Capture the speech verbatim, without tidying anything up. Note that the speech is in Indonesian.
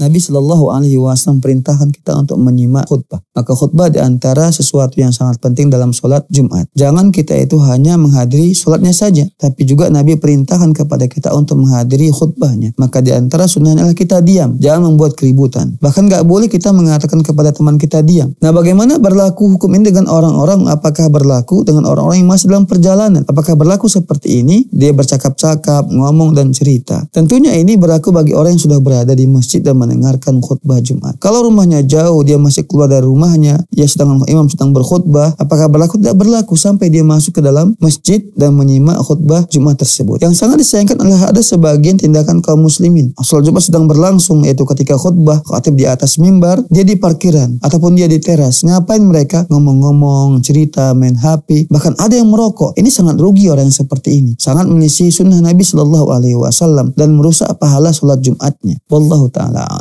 Nabi Shallallahu Alaihi Wasallam perintahkan kita untuk menyimak khutbah. Maka khutbah di antara sesuatu yang sangat penting dalam sholat Jumat. Jangan kita itu hanya menghadiri sholatnya saja, tapi juga Nabi perintahkan kepada kita untuk menghadiri khutbahnya. Maka di antara sunnahnya adalah kita diam, jangan membuat keributan. Bahkan nggak boleh kita mengatakan kepada teman kita diam. Nah, bagaimana berlaku hukum ini dengan orang-orang? Apakah berlaku dengan orang-orang yang masih dalam perjalanan? Apakah berlaku seperti ini? Dia bercakap-cakap, ngomong dan cerita. Tentunya ini berlaku bagi orang yang sudah berada di masjid dan mendengarkan khutbah Jumat. Kalau rumahnya jauh, dia masih keluar dari rumahnya, ya sedang imam sedang berkhutbah, apakah berlaku? Tidak berlaku sampai dia masuk ke dalam masjid dan menyimak khutbah Jumat tersebut. Yang sangat disayangkan adalah ada sebagian tindakan kaum muslimin. Sholat Jumat sedang berlangsung, yaitu ketika khutbah, khatib di atas mimbar, dia di parkiran, ataupun dia di teras. Ngapain mereka? Ngomong-ngomong, cerita, main H P, bahkan ada yang merokok. Ini sangat rugi orang yang seperti ini. Sangat menyisi sunnah Nabi Shallallahu Alaihi Wasallam dan merusak pahala sholat Jumatnya. Wallahu ta'ala.